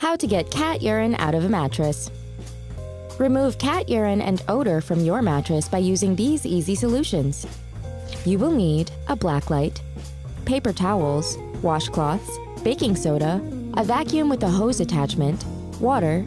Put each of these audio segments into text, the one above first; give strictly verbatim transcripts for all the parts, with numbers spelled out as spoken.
How to get cat urine out of a mattress. Remove cat urine and odor from your mattress by using these easy solutions. You will need a black light, paper towels, washcloths, baking soda, a vacuum with a hose attachment, water,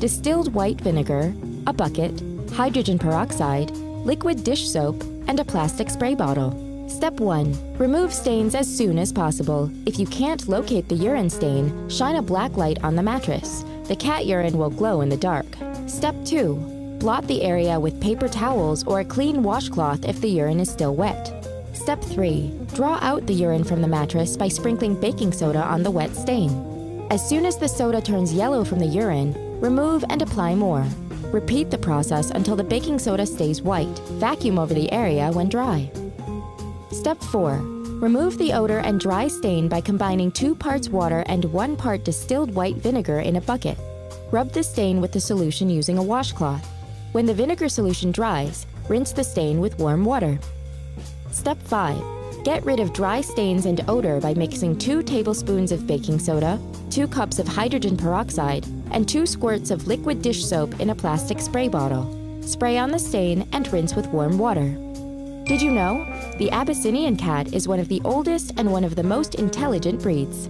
distilled white vinegar, a bucket, hydrogen peroxide, liquid dish soap, and a plastic spray bottle. Step one. Remove stains as soon as possible. If you can't locate the urine stain, shine a black light on the mattress. The cat urine will glow in the dark. Step two. Blot the area with paper towels or a clean washcloth if the urine is still wet. Step three. Draw out the urine from the mattress by sprinkling baking soda on the wet stain. As soon as the soda turns yellow from the urine, remove and apply more. Repeat the process until the baking soda stays white. Vacuum over the area when dry. Step four. Remove the odor and dry stain by combining two parts water and one part distilled white vinegar in a bucket. Rub the stain with the solution using a washcloth. When the vinegar solution dries, rinse the stain with warm water. Step five. Get rid of dry stains and odor by mixing two tablespoons of baking soda, two cups of hydrogen peroxide, and two squirts of liquid dish soap in a plastic spray bottle. Spray on the stain and rinse with warm water. Did you know? The Abyssinian cat is one of the oldest and one of the most intelligent breeds.